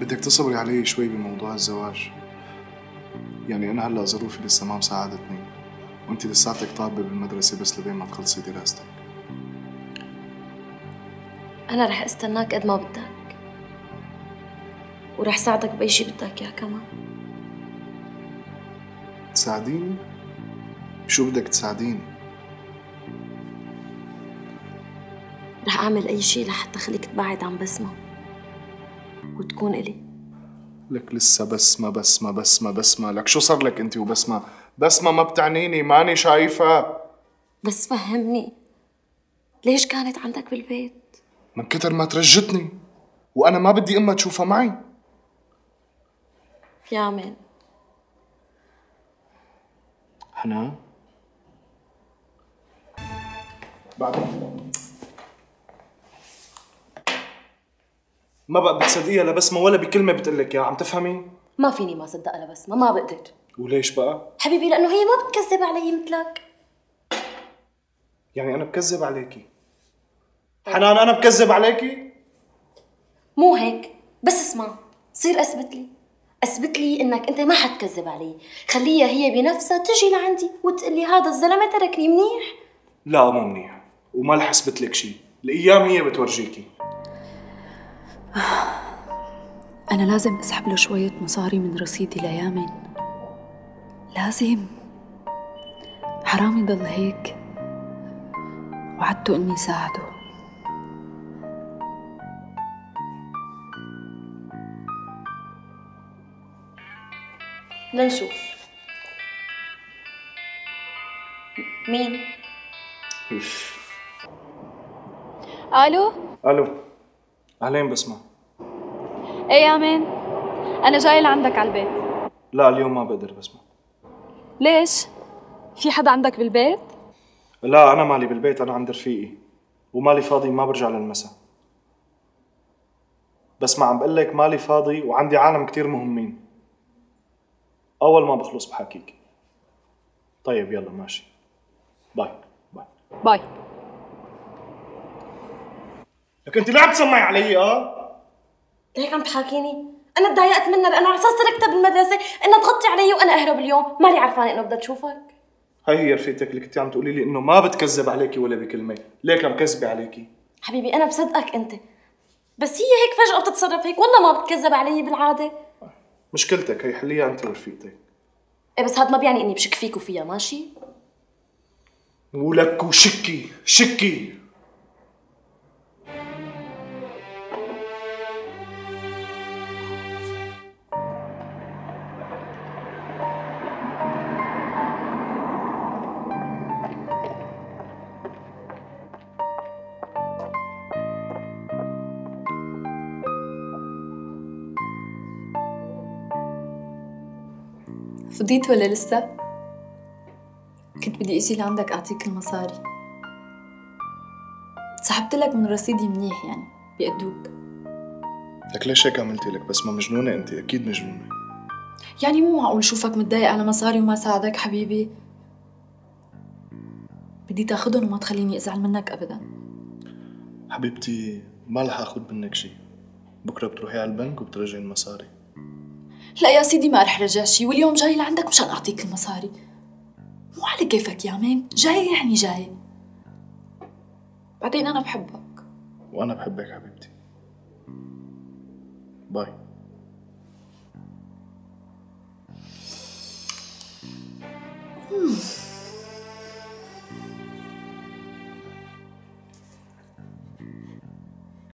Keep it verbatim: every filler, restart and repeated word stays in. بدك تصبري علي شوي بموضوع الزواج. يعني أنا هلا ظروفي لسه ما مساعدتني، وأنت لساتك طالبة بالمدرسة بس لبين ما تخلصي دراستك. أنا رح استناك قد ما بدك، ورح ساعدك بأي شيء بدك إياه كمان. تساعديني؟ شو بدك تساعديني؟ رح أعمل أي شيء لحتى خليك تبعد عن بسمة وتكون إلي. لك لسه بسمة بسمة بسمة بسمة، لك شو صار لك أنت وبسمة؟ بسمة ما بتعنيني، ماني شايفة. بس فهمني، ليش كانت عندك بالبيت؟ من كتر ما ترجتني، وأنا ما بدي أمها تشوفها معي. يا عمين حنان بعد ما بقى بتصدقيها لبسمة ولا بكلمة بتقلك يا عم تفهمي؟ ما فيني ما صدقها لبسمة، ما بقدر. وليش بقى؟ حبيبي لأنه هي ما بتكذب علي مثلك. يعني أنا بكذب عليكي؟ حنان أنا بكذب عليكي؟ مو هيك، بس اسمع، صير أثبت لي، أثبت لي إنك أنت ما حتكذب علي، خليها هي بنفسها تجي لعندي وتقلي هذا الزلمة تركني. منيح؟ لا مو منيح، وما رح أثبت لك شيء، الأيام هي بتورجيكي. أنا لازم أسحب له شوية مصاري من رصيدي ليامن، لازم، حرام يضل هيك، وعدته إني ساعده. لنشوف مين. الو الو، اهلين بسمة. ايه يا مان، انا جاي لعندك على البيت. لا اليوم ما بقدر بسمة. ليش؟ في حدا عندك بالبيت؟ لا انا مالي بالبيت، انا عند رفيقي ومالي فاضي، ما برجع للمساء. بس ما عم بقول لك مالي فاضي وعندي عالم كثير مهمين، أول ما بخلص بحكيك. طيب يلا ماشي، باي باي باي. لك أنت لا عم تسمعي علي. أه؟ ليك عم تحاكيني؟ أنا تضايقت منها لأنه على أساس تركتها بالمدرسة إنها تغطي علي وأنا أهرب اليوم، ماني عرفانة إنه بدها تشوفك. هي هي رفيقتك اللي كنتي عم تقولي لي إنه ما بتكذب عليكي ولا بكلمة، ليك عم كذبة عليكي؟ حبيبي أنا بصدقك أنت، بس هي هيك فجأة بتتصرف هيك، والله ما بتكذب علي بالعادة. مشكلتك هي حليها انت ورفيقتك. ايه بس هاد ما بيعني اني بشك فيك وفيها، ماشي؟ ولك وشكي شكي. فضيت ولا لسه؟ كنت بدي اجي لعندك اعطيك المصاري، سحبت لك من رصيدي. منيح يعني بيأدوك. لك ليش هيك عملتي لك بس؟ ما مجنونة انت، اكيد مجنونة. يعني مو معقول شوفك متضايق على مصاري وما ساعدك حبيبي، بدي تاخذهم وما تخليني ازعل منك ابدا. حبيبتي ما رح اخذ منك شيء، بكره بتروحي على البنك وبترجعي المصاري. لا يا سيدي ما رح رجع شي، واليوم جاي لعندك مشان اعطيك المصاري، مو على كيفك يا مان. جاي يعني جاي، بعدين انا بحبك وانا بحبك حبيبتي. باي.